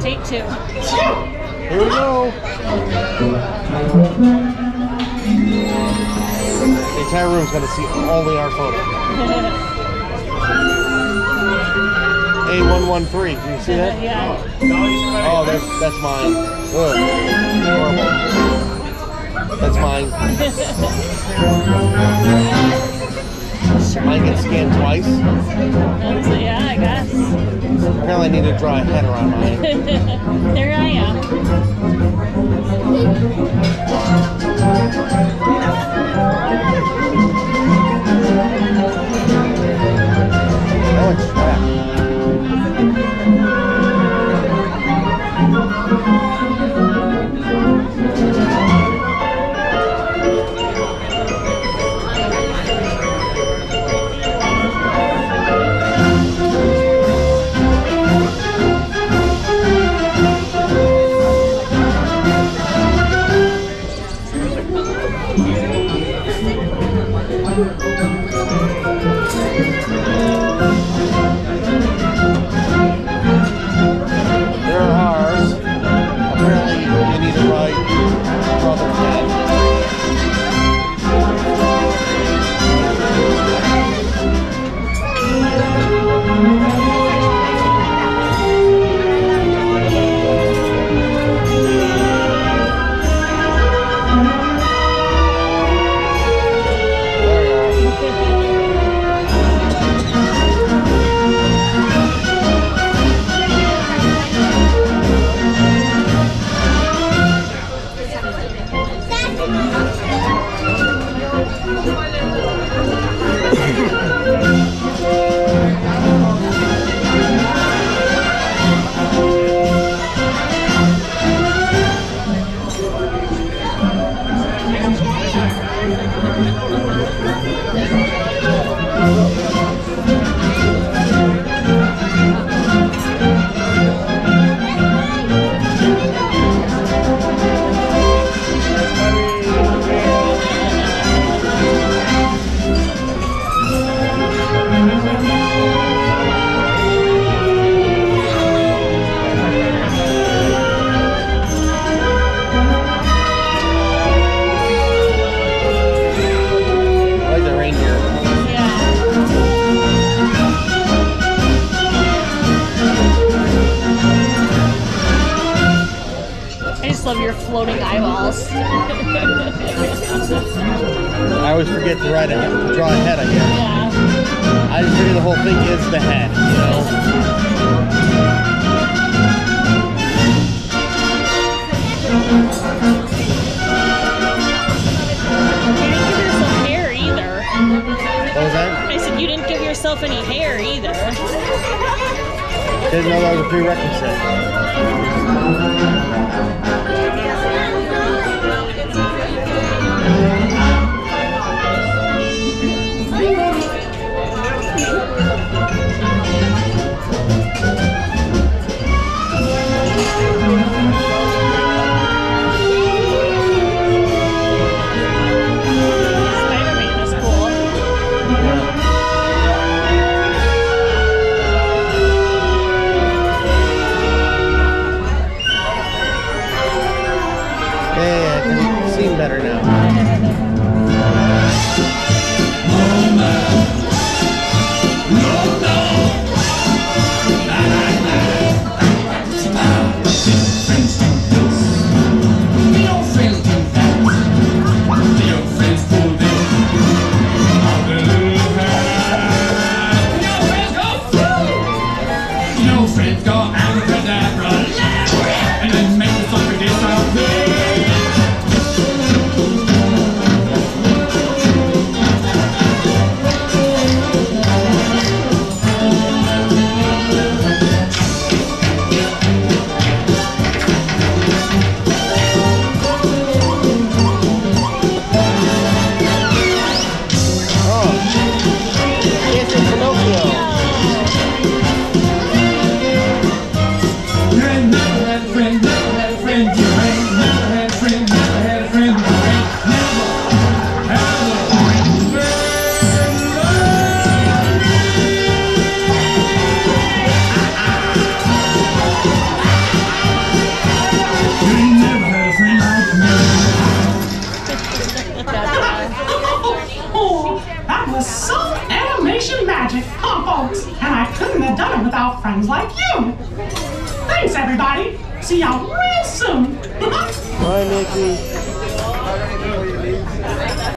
Take two. Here we go. The entire room's going to see only our photo. A113. Do you see that? Yeah. Oh, that's mine. Good. That's mine. Mine gets scanned twice. Yeah, I guess. Apparently I need to draw a head around mine. There I am. Oh, it's trapped. Floating eyeballs. I always forget to draw a head again. Yeah. I just figure the whole thing is the head, you know? You didn't give yourself hair either. What was that? I said you didn't give yourself any hair either. Didn't know that was a prerequisite. cool. That was some animation magic, huh, folks? And I couldn't have done it without friends like you. Thanks, everybody. See y'all real soon. Bye, Mickey.